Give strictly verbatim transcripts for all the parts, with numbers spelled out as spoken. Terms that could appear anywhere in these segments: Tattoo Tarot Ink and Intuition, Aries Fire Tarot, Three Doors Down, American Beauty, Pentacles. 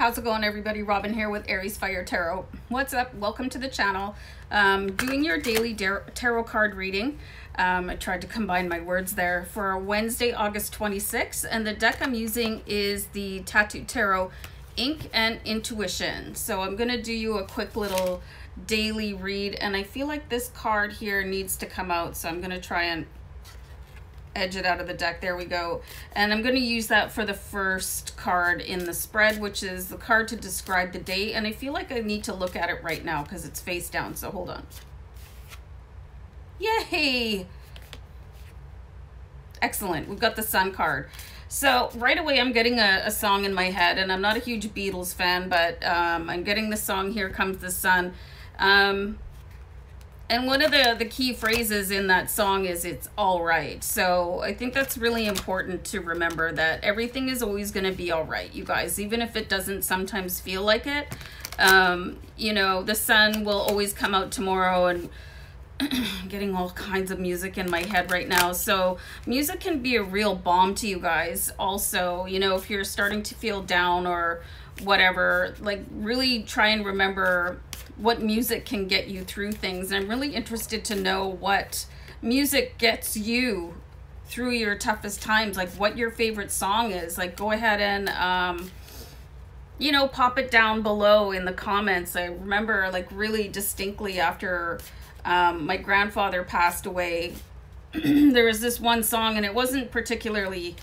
How's it going, everybody? Robin here with Aries Fire Tarot. What's up? Welcome to the channel. Um, doing your daily tarot card reading. Um, I tried to combine my words there for Wednesday, August twenty-sixth. And the deck I'm using is the Tattoo Tarot Ink and Intuition. So I'm going to do you a quick little daily read. And I feel like this card here needs to come out. So I'm going to try and edge it out of the deck. There we go. And I'm going to use that for the first card in the spread, which is the card to describe the day. And I feel like I need to look at it right now because it's face down. So hold on. Yay! Excellent. We've got the sun card. So right away, I'm getting a, a song in my head, and I'm not a huge Beatles fan, but um, I'm getting the song Here Comes the Sun. Um, And one of the, the key phrases in that song is it's all right. So I think that's really important to remember, that everything is always going to be all right, you guys, even if it doesn't sometimes feel like it. Um, you know, the sun will always come out tomorrow, and getting all kinds of music in my head right now. So music can be a real balm to you guys. Also, you know, if you're starting to feel down or whatever, like really try and remember what music can get you through things. And I'm really interested to know what music gets you through your toughest times, like what your favorite song is. Like, go ahead and, um, you know, pop it down below in the comments. I remember, like, really distinctly after um, my grandfather passed away, there was this one song, and it wasn't particularly,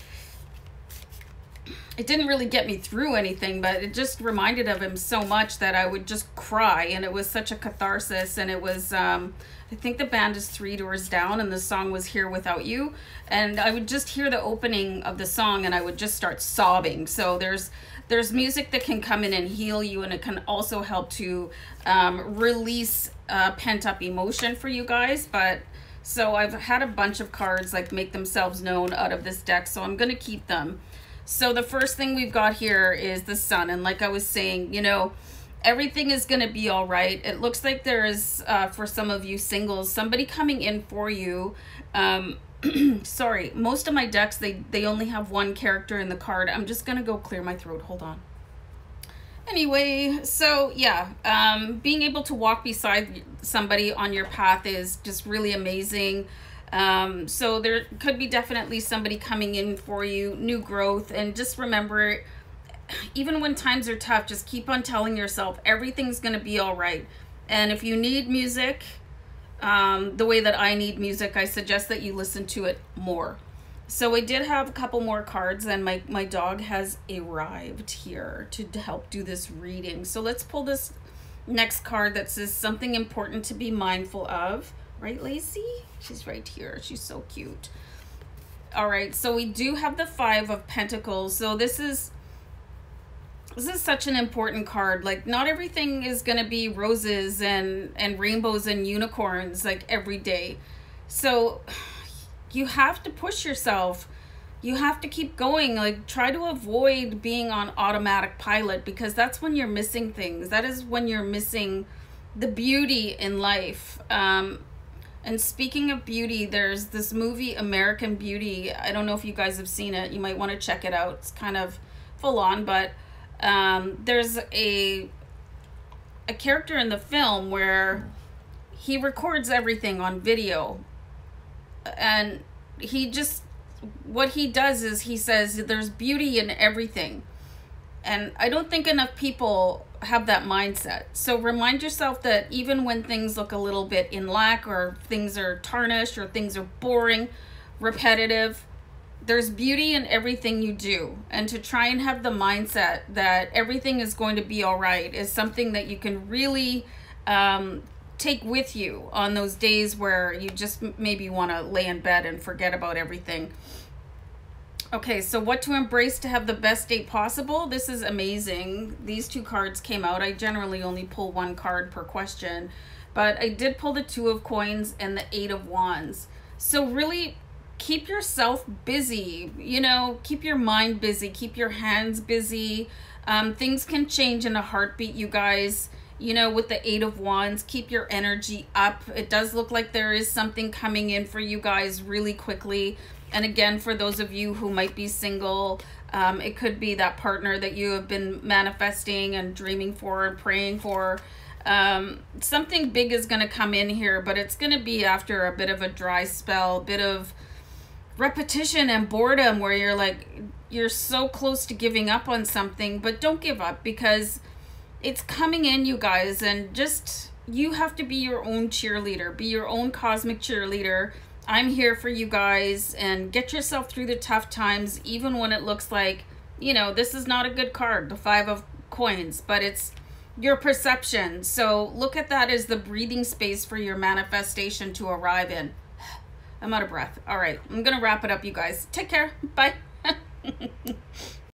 it didn't really get me through anything, but it just reminded of him so much that I would just cry, and it was such a catharsis. And it was, um, I think the band is Three Doors Down, and the song was Here Without You. And I would just hear the opening of the song, and I would just start sobbing. So there's there's music that can come in and heal you, and it can also help to um, release uh, pent-up emotion for you guys. But so I've had a bunch of cards like make themselves known out of this deck, so I'm gonna keep them. So the first thing we've got here is the sun. And like I was saying, you know, everything is going to be all right. It looks like there is, uh, for some of you singles, somebody coming in for you. Um, sorry, most of my decks, they, they only have one character in the card. I'm just going to go clear my throat. Hold on. Anyway, so yeah, um, being able to walk beside somebody on your path is just really amazing. Um, so there could be definitely somebody coming in for you, new growth. And just remember, even when times are tough, just keep on telling yourself everything's going to be all right. And if you need music, um, the way that I need music, I suggest that you listen to it more. So I did have a couple more cards, and my, my dog has arrived here to help do this reading. So let's pull this next card that says something important to be mindful of. Right, Lacey? She's right here. She's so cute. All right, so we do have the Five of Pentacles. So this is this is such an important card. Like, not everything is going to be roses and and rainbows and unicorns like every day. So you have to push yourself. You have to keep going. Like, try to avoid being on automatic pilot, because that's when you're missing things. That is when you're missing the beauty in life. Um And speaking of beauty, there's this movie, American Beauty. I don't know if you guys have seen it. You might want to check it out. It's kind of full on, but um, there's a, a character in the film where he records everything on video. And he just, what he does is he says, there's beauty in everything. And I don't think enough people have that mindset. So remind yourself that even when things look a little bit in lack, or things are tarnished, or things are boring, repetitive, there's beauty in everything you do. And to try and have the mindset that everything is going to be all right is something that you can really um, take with you on those days where you just maybe want to lay in bed and forget about everything. Okay, so what to embrace to have the best day possible. This is amazing. These two cards came out. I generally only pull one card per question, but I did pull the Two of Coins and the Eight of Wands. So really keep yourself busy, you know, keep your mind busy, keep your hands busy. Um, things can change in a heartbeat, you guys. You know, with the Eight of Wands, keep your energy up. It does look like there is something coming in for you guys really quickly. And again, for those of you who might be single, Um, it could be that partner that you have been manifesting and dreaming for and praying for. Um, something big is going to come in here, but it's going to be after a bit of a dry spell, a bit of repetition and boredom where you're like, you're so close to giving up on something, but don't give up because it's coming in, you guys. And just, you have to be your own cheerleader, be your own cosmic cheerleader. I'm here for you guys, and get yourself through the tough times, even when it looks like, you know, this is not a good card, the Five of Coins, but it's your perception. So look at that as the breathing space for your manifestation to arrive in. I'm out of breath. All right, I'm gonna wrap it up, you guys. Take care. Bye.